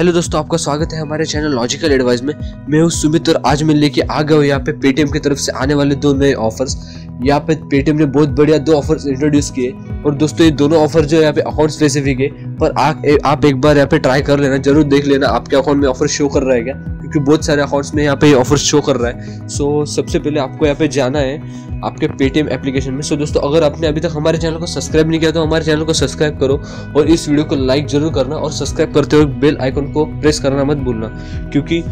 Hello दोस्तों, आपका स्वागत है हमारे चैनल लॉजिकल एडवाइस में। मैं हूं सुमित और आज मैं लेके आ गया हूं यहाँ पे पेटीएम की तरफ से आने वाले दो नए ऑफर्स। यहाँ पे पेटीएम ने बहुत बढ़िया दो ऑफर्स इंट्रोड्यूस किए और दोस्तों ये दोनों ऑफर जो है यहाँ पे अकाउंट स्पेसिफिक है, पर आप एक बार यहाँ पे ट्राई कर लेना, जरूर देख लेना आपके अकाउंट में ऑफर शो कर रहा है क्या, क्योंकि बहुत सारे अकाउंट्स में यहाँ पे ऑफर शो कर रहा है। सो सबसे पहले आपको यहाँ पे जाना है आपके पेटीएम एप्लीकेशन में। सो दोस्तों अगर आपने अभी तक हमारे चैनल को सब्सक्राइब नहीं किया तो हमारे चैनल को सब्सक्राइब करो और इस वीडियो को लाइक जरूर करना और सब्सक्राइब करते हुए बेल आइकन को प्रेस करना मत भूलना, क्योंकि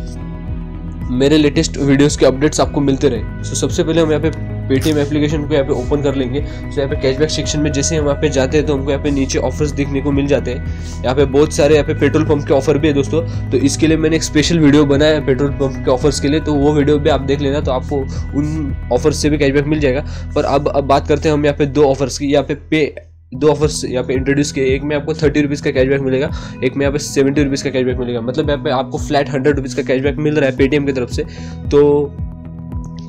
मेरे लेटेस्ट वीडियोस के अपडेट्स आपको मिलते रहे। सो सबसे पहले हम यहाँ पे पेटीएम एप्लीकेशन को यहाँ पे ओपन कर लेंगे। सो यहाँ पे कैशबैक सेक्शन में जैसे हम यहाँ पे जाते हैं तो हमको यहाँ पे नीचे ऑफर्स देखने को मिल जाते हैं। यहाँ पे बहुत सारे यहाँ पे पेट्रोल पंप के ऑफर भी है दोस्तों, तो इसके लिए मैंने एक स्पेशल वीडियो बनाया है पेट्रोल पंप के ऑफर्स के लिए, तो वो वीडियो भी आप देख लेना, तो आपको उन ऑफर्स से भी कैशबैक मिल जाएगा। पर अब बात करते हैं हम यहाँ पे दो ऑफर्स की। यहाँ पे दो ऑफर्स यहाँ पे इंट्रोड्यूस किए, एक में आपको 30 रुपीज़ का कैशबैक मिलेगा, एक में यहाँ पे 70 रुपीज़ का कैशबैक मिलेगा। मतलब यहाँ पे आपको फ्लैट 100 रुपीज़ का कैशबैक मिल रहा है पेटीएम की तरफ से। तो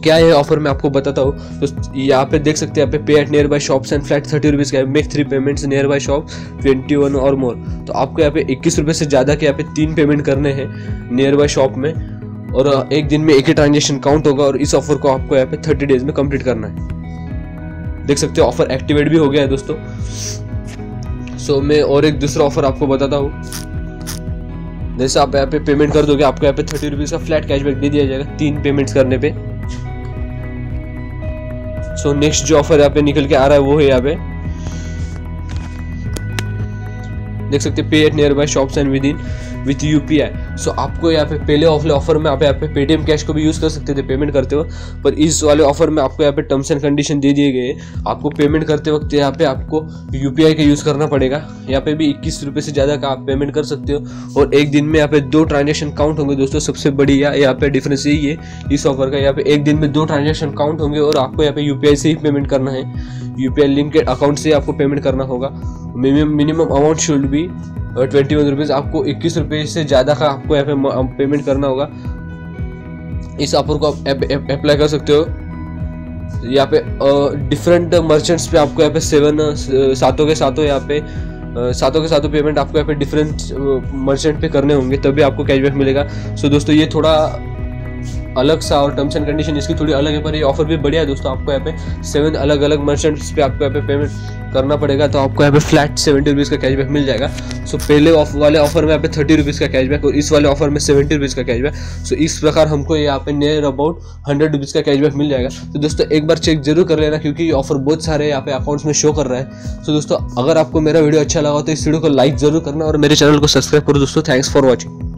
क्या है ऑफर मैं आपको बताता हूँ। तो यहाँ पे देख सकते हैं यहाँ पे pay at nearby shops and flat 30 rupees का, make 3 payments nearby shop 21 और मोर। तो आपको यहाँ पे 21 रुपये से ज़्यादा के यहाँ पे 3 पेमेंट करने हैं नियर बाई शॉप में और एक दिन में एक ही ट्रांजेक्शन काउंट होगा और इस ऑफर को आपको यहाँ पे 30 डेज में कंप्लीट करना है। देख सकते हो ऑफर एक्टिवेट भी हो गया है दोस्तों। सो मैं और एक दूसरा ऑफर आपको बताता हूँ। जैसे आप यहाँ पे पेमेंट कर दोगे आपको यहाँ पे 30 रुपीज़ का फ्लैट कैशबैक दे दिया जाएगा 3 पेमेंट्स करने पे। सो नेक्स्ट जो ऑफर यहाँ पे निकल के आ रहा है वो है यहाँ पे देख सकते pay at nearby shops and with UPI. So आपको यहाँ पे पहले ऑफर में आप यहाँ पे पेटीएम कैश को भी यूज़ कर सकते थे पेमेंट करते वक्त, पर इस वाले ऑफर में आपको यहाँ पे टर्म्स एंड कंडीशन दे दिए गए। आपको पेमेंट करते वक्त यहाँ पे आपको यूपीआई का यूज़ करना पड़ेगा। यहाँ पे भी 21 रुपये से ज़्यादा का आप पेमेंट कर सकते हो और एक दिन में यहाँ पे 2 ट्रांजेक्शन काउंट होंगे दोस्तों। सबसे बड़ी यहाँ पे डिफरेंस यही है इस ऑफर का, यहाँ पे एक दिन में 2 ट्रांजेक्शन काउंट होंगे और आपको यहाँ पे यूपीआई से ही पेमेंट करना है, यूपीआई लिंक के अकाउंट से आपको पेमेंट करना होगा। Minimum amount should be 21 rupees, आपको 21 रुपये से ज़्यादा का आपको यहाँ पे पेमेंट करना होगा। इस ऑफर को आप अप्लाई कर सकते हो। यहाँ पे डिफरेंट मर्चेंट्स पे आपको यहाँ पे सातों के सातों पेमेंट आपको यहाँ पे डिफरेंट मर्चेंट पे करने होंगे तभी आपको कैशबैक मिलेगा। सो दोस्तों ये थोड़ा अलग सा और टर्म्स एंड कंडीशन इसकी थोड़ी अलग है, पर ये ऑफर भी बढ़िया है दोस्तों। आपको यहाँ पे 7 अलग अलग मर्चेंट्स पे आपको यहाँ पे पेमेंट करना पड़ेगा तो आपको यहाँ पे फ्लैट 70 रुपीज़ का कैशबैक मिल जाएगा। सो पहले वाले ऑफर में यहाँ पे 30 रुपीज़ का कैशबैक और इस वाले ऑफर में 70 रुपीज़ का कैशबैक। सो इस प्रकार हमको यहाँ पे नियर अबाउट 100 रुपीज़ का कैशबैक मिल जाएगा। तो दोस्तों एक बार चेक जरूर कर लेना, क्योंकि ये ऑफर बहुत सारे यहाँ पे अकाउंट्स में शो कर रहा है। सो दोस्तों अगर आपको मेरा वीडियो अच्छा लगा तो इस वीडियो को लाइक जरूर करना और मेरे चैनल को सब्सक्राइब करो दोस्तों। Thanks for watching.